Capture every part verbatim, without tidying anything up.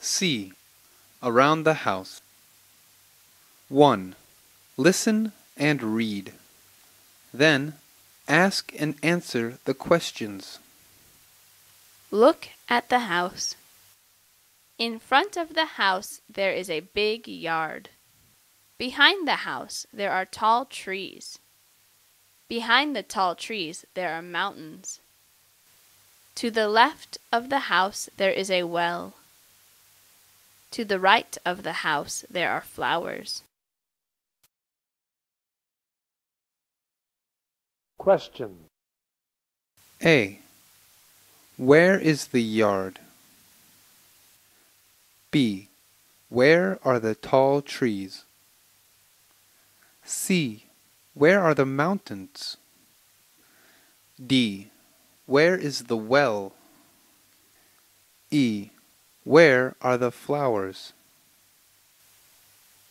C. Around the house. one. Listen and read. Then, ask and answer the questions. Look at the house. In front of the house, there is a big yard. Behind the house, there are tall trees. Behind the tall trees, there are mountains. To the left of the house, there is a well. To the right of the house, there are flowers. Question. A. Where is the yard? B. Where are the tall trees? C. Where are the mountains? D. Where is the well? E. Where are the flowers?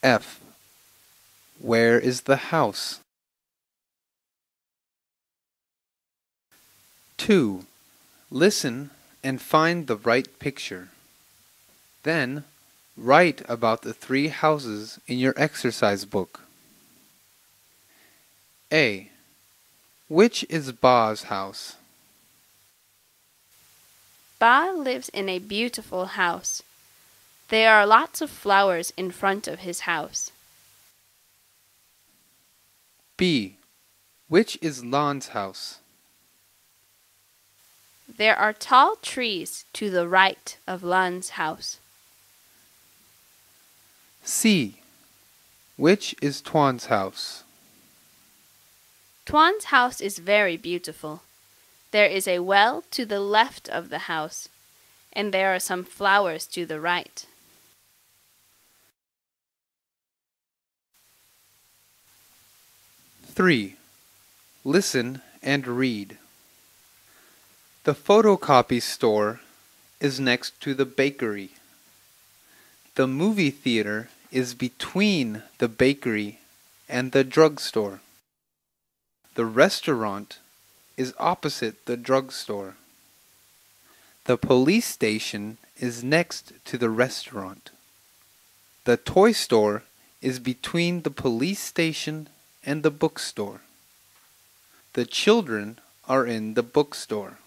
F. Where is the house? two. Listen and find the right picture. Then, write about the three houses in your exercise book. A. Which is Ba's house? Ba lives in a beautiful house. There are lots of flowers in front of his house. B. Which is Lan's house? There are tall trees to the right of Lan's house. C. Which is Tuan's house? Tuan's house is very beautiful. There is a well to the left of the house, and there are some flowers to the right. three. Listen and read. The photocopy store is next to the bakery. The movie theater is between the bakery and the drugstore. The restaurant is opposite the drugstore. The police station is next to the restaurant. The toy store is between the police station and the bookstore. The children are in the bookstore.